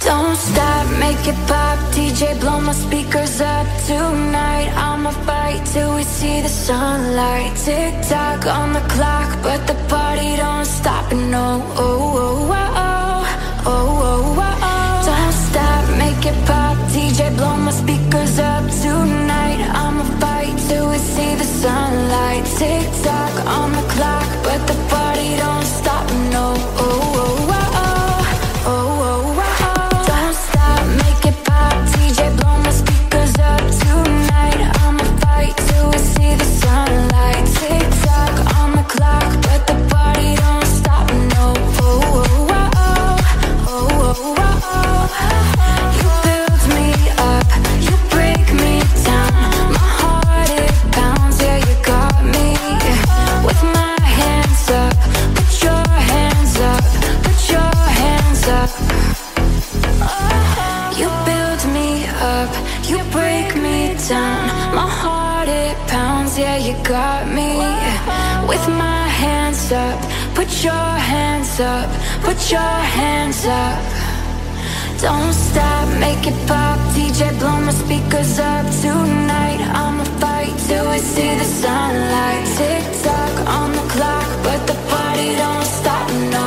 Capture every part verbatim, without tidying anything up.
Don't stop, make it pop, D J blow my speakers up. Tonight I'ma fight till we see the sunlight. Tick tock on the clock, but the party don't stop. And no, oh, oh, oh, oh, oh, oh, oh. Don't stop, make it pop, D J blow my speakers up. Tonight I'ma fight till we see the sunlight. Tick tock on the clock, but the party don't stop. No, oh, oh, oh. Put your hands up, put your hands up. Don't stop, make it pop, D J blow my speakers up. Tonight I'ma fight till we see the sunlight. Tick tock on the clock, but the party don't stop, no.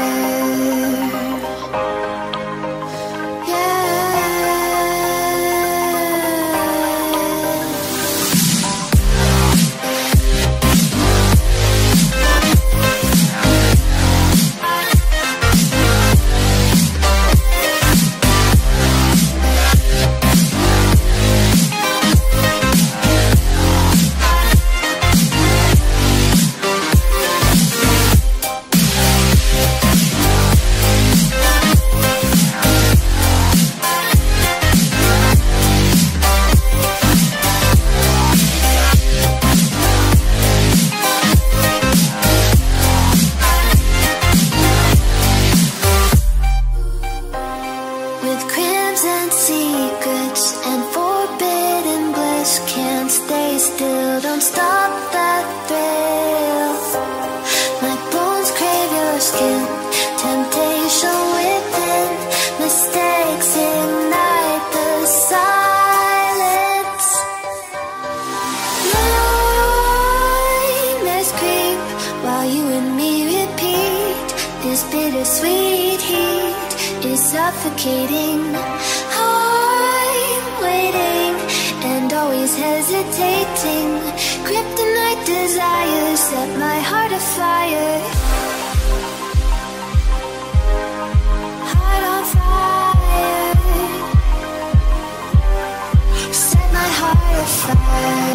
Suffocating, I'm waiting and always hesitating. Kryptonite desires set my heart afire. Heart on fire. Set my heart afire.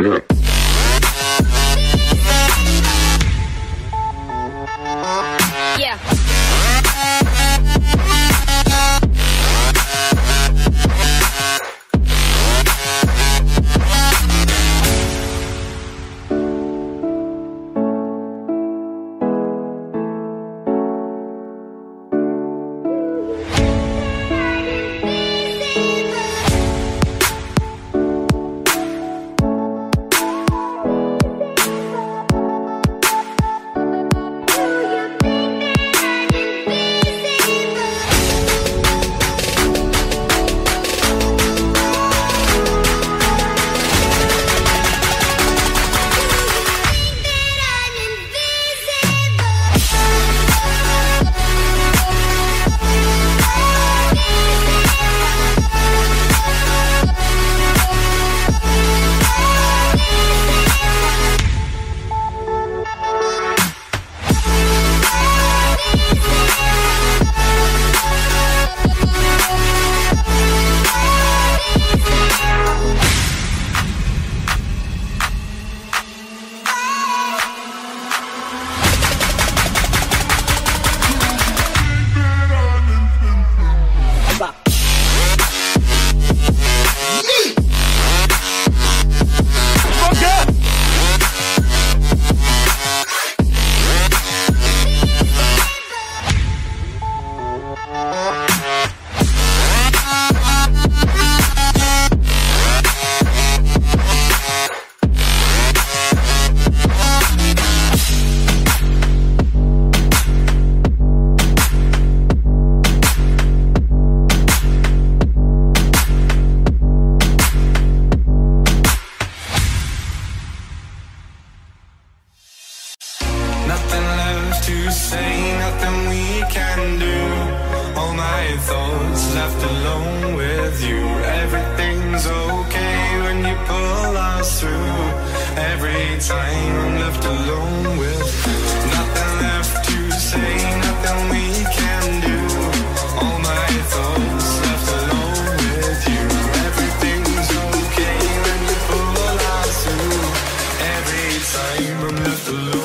Yeah. Nothing left to say, nothing we can do. All my thoughts left alone with you. Everything's okay when you pull us through. Every time I'm left alone with you. Nothing left to say, nothing we can do. All my thoughts left alone with you. Everything's okay when you pull us through. Every time I'm left alone.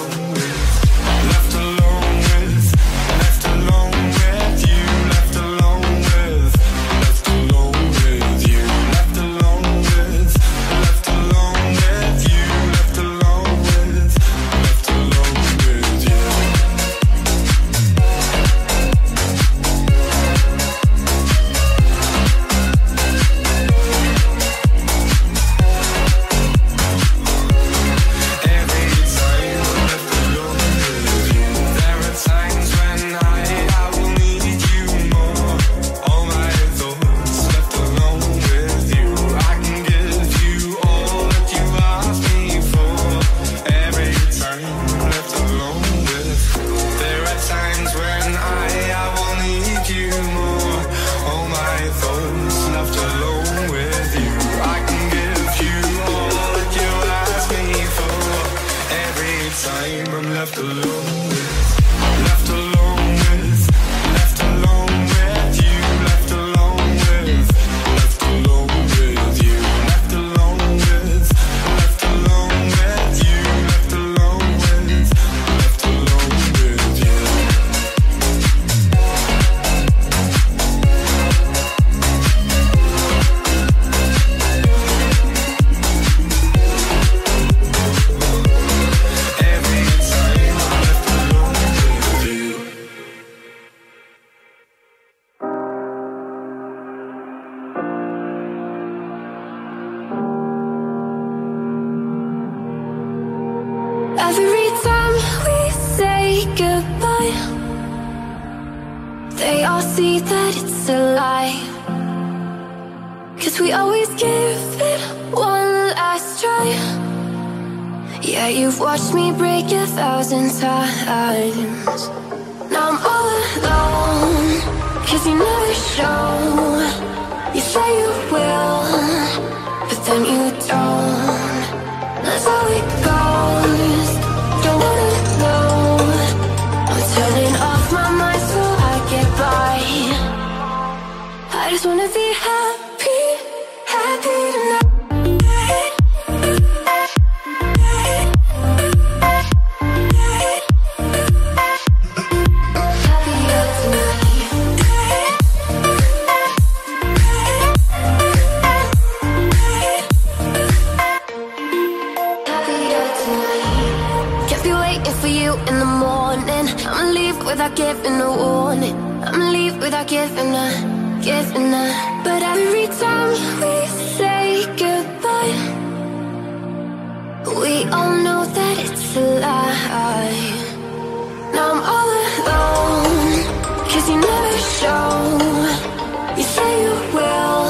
Every time we say goodbye, they all see that it's a lie. Cause we always give it one last try. Yeah, you've watched me break a thousand times. Now I'm all alone, cause you never show. You say you will, but then you don't. That's how it goes. Don't wanna know. I'm turning off my mind so I get by. I just wanna be happy, happy tonight. without giving a warning. I'ma leave without giving a, giving a. But every time we say goodbye, we all know that it's a lie. Now I'm all alone, cause you never show. You say you will,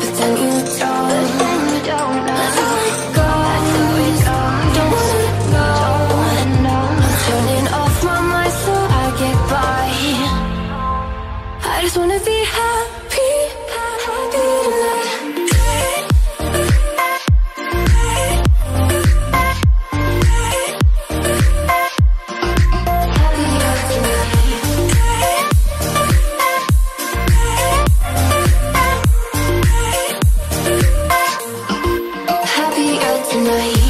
but then you don't. I just wanna be happy, happy tonight. Happier tonight.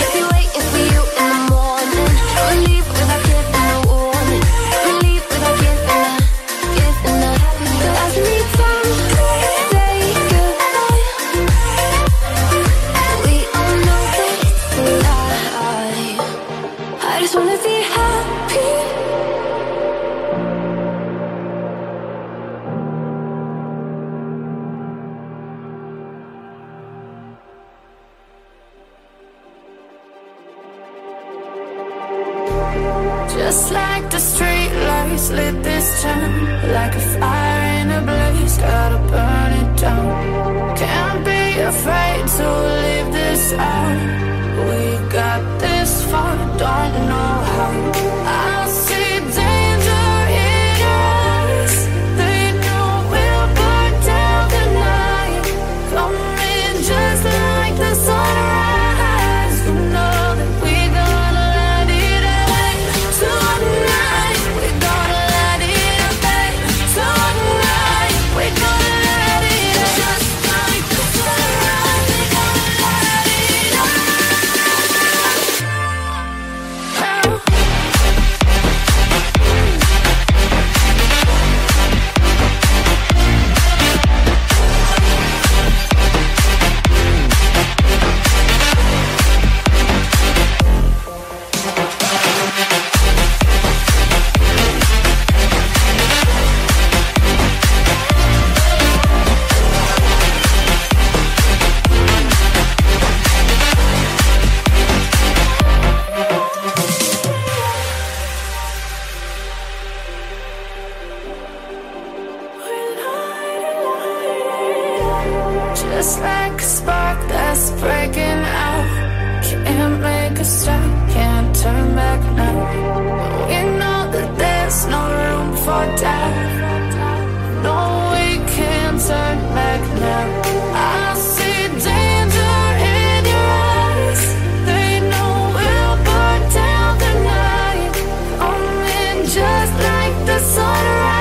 Can't be waiting for you in the morning. Don't leave without giving a warning. Don't leave without giving a. I just wanna be happy. Just like the street lights lit this town, like a fire in a blaze, gotta burn it down. Can't be afraid to leave this out. We got this far, don't know how. I see danger in us. They know we'll burn down the night. Come in just like the sunrise. You know that we gonna let it out tonight. We gonna let it out tonight. We gonna let it out just like the sunrise. We gonna let it out. Just like a spark that's breaking out, can't make a stop, can't turn back now. We know that there's no room for doubt. No, we can't turn back now. I see danger in your eyes. They know we'll burn down the night. Coming just like the sunrise.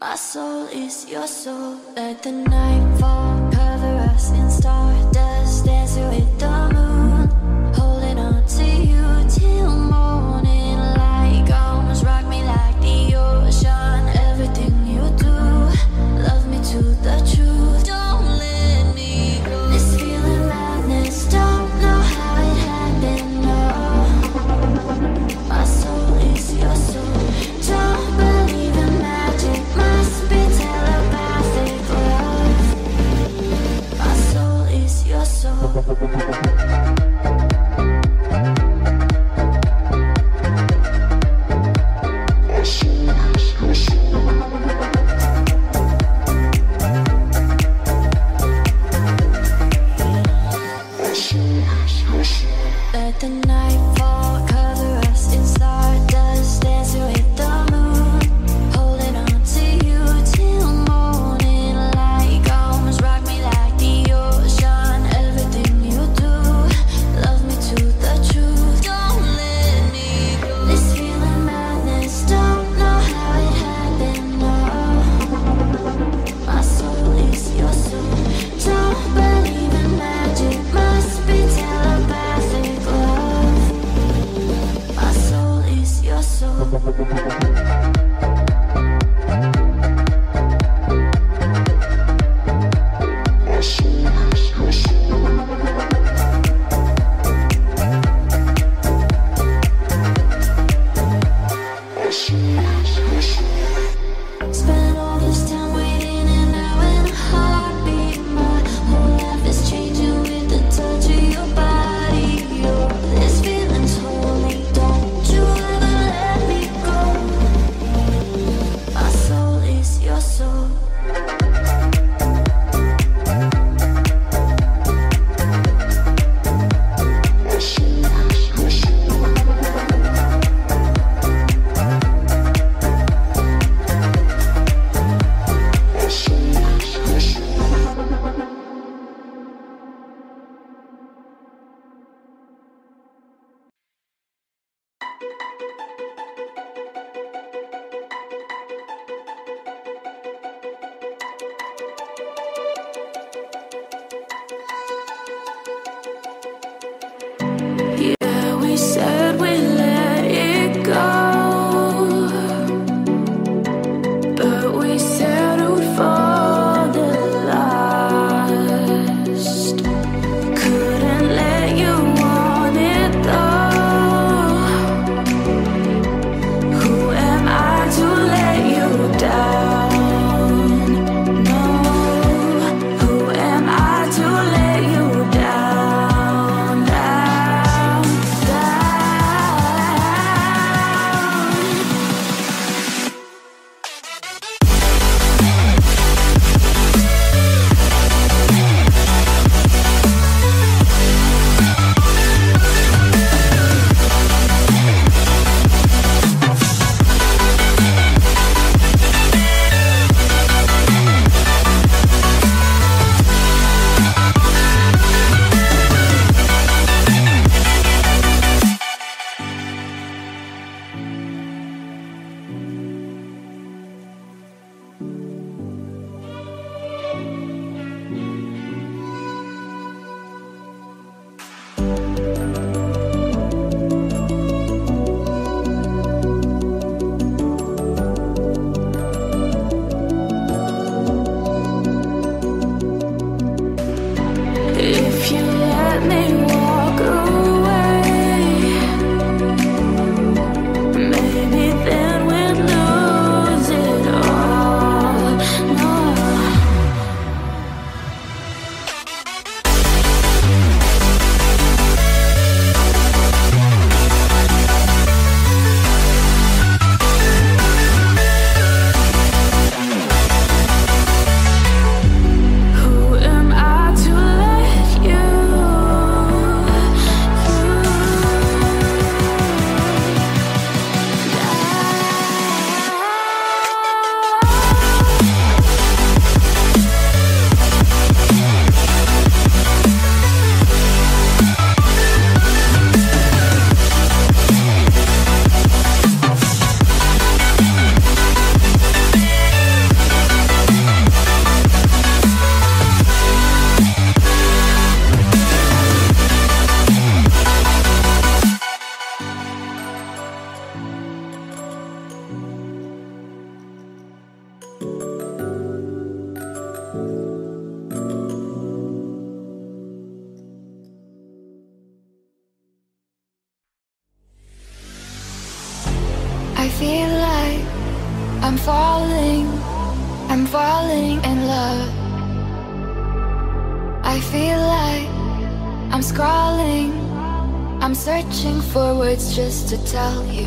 My soul is your soul. Let the night fall, cover us in stardust. Dance with the moon, holding on to you till morning light comes. Rock me like the ocean, everything you do. Love me to the truth, don't let me go. This feeling madness, don't know how it happened, no. My soul is your soul. Don't believe in magic, must be telepathic love. To tell you,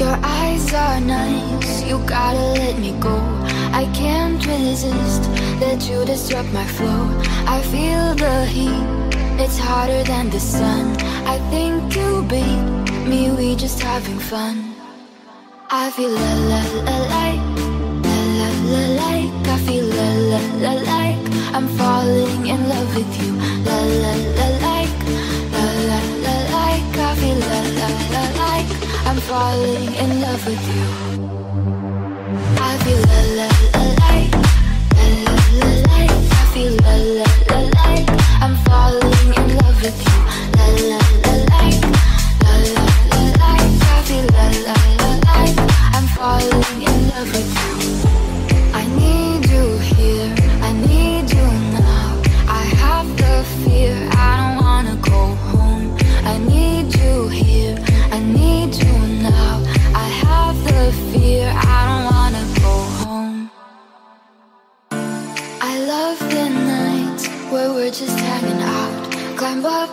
your eyes are nice, you gotta let me go. I can't resist that you disrupt my flow. I feel the heat, it's hotter than the sun. I think you beat me, we just having fun. I feel la la la like, la la la like. I feel la la la like, I'm falling in love with you. La la la like, la la la like. I feel la la la like, I'm falling in love with you. I feel la la la like, la la la like. I feel la la la like, I'm falling in love with you. La la la like, la la la like. I feel la la la.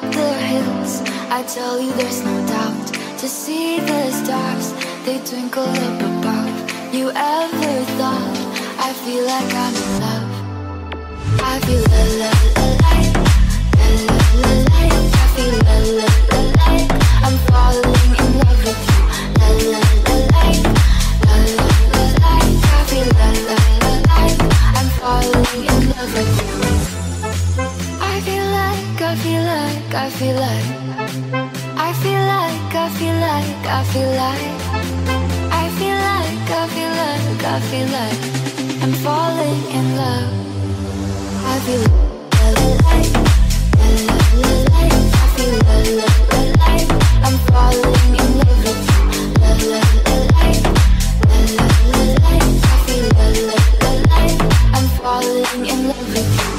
up the hills, I tell you there's no doubt. To see the stars, they twinkle up above. You ever thought? I feel like I'm in love. I feel alive, alive. I feel alive. I'm falling in love with you. Alive, alive. I feel alive. I'm falling in love with you. I feel like, I feel like, I feel like. I feel like, I feel like, I feel like. I feel like, I feel like, I feel like. I'm falling in love. I feel alive, alive. I feel alive. I'm falling in love with you. Alive, alive. I feel alive. I'm falling in love with you.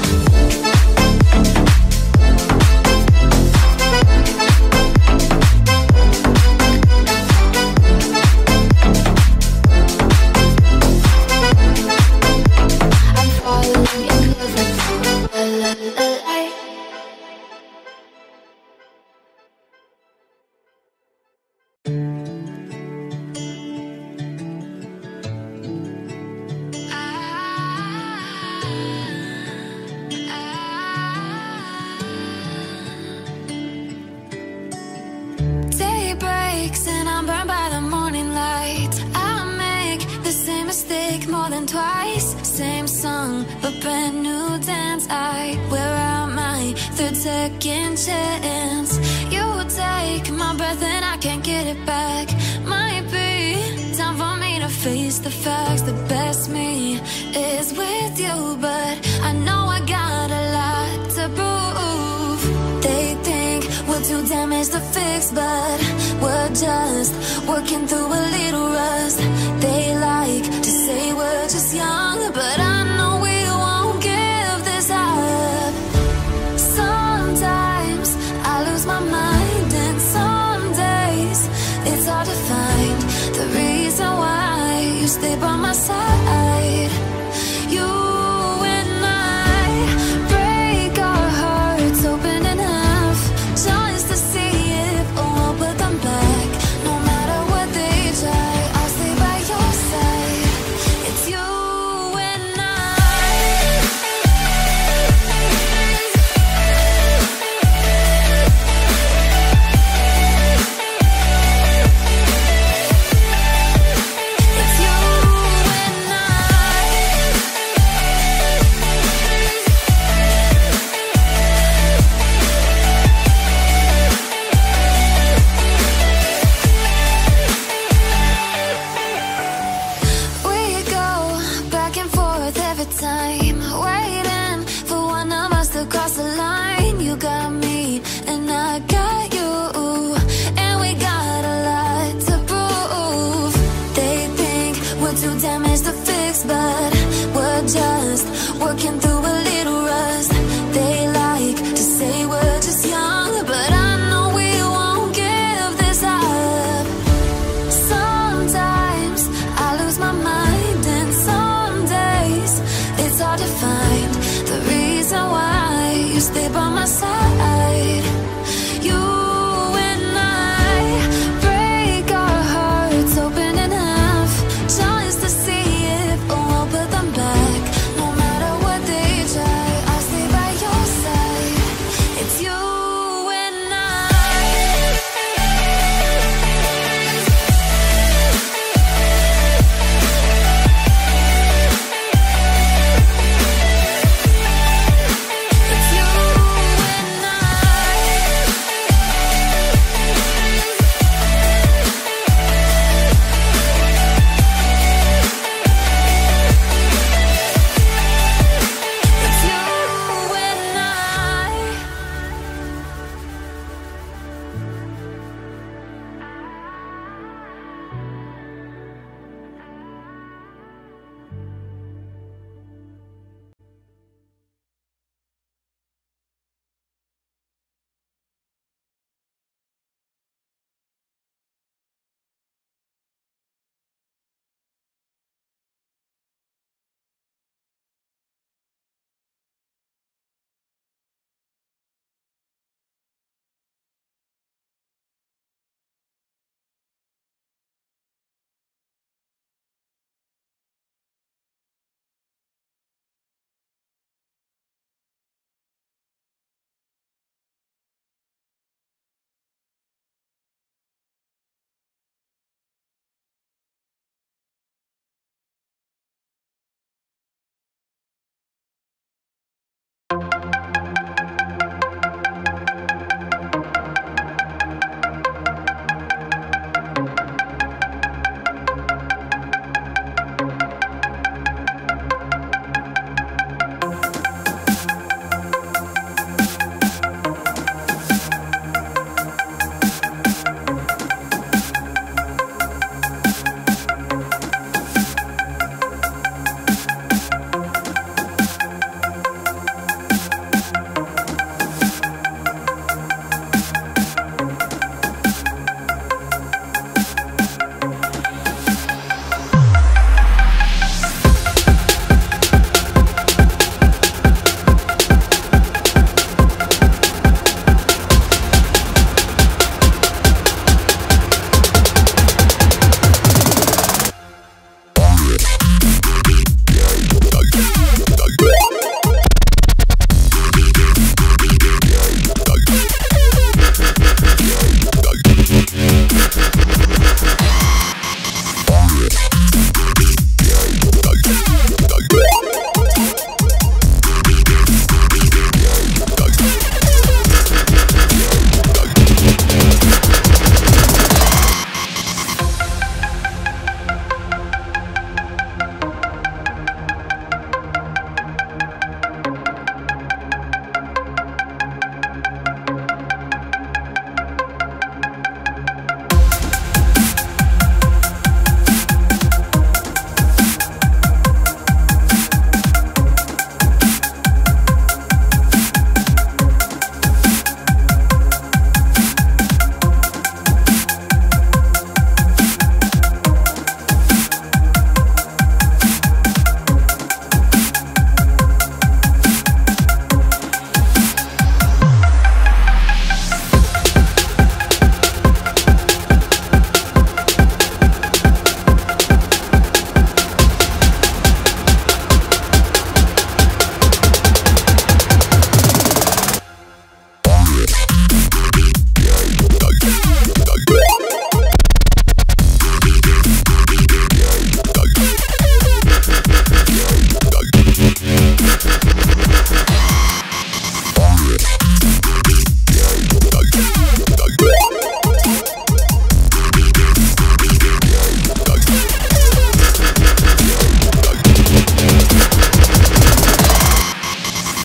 Damage the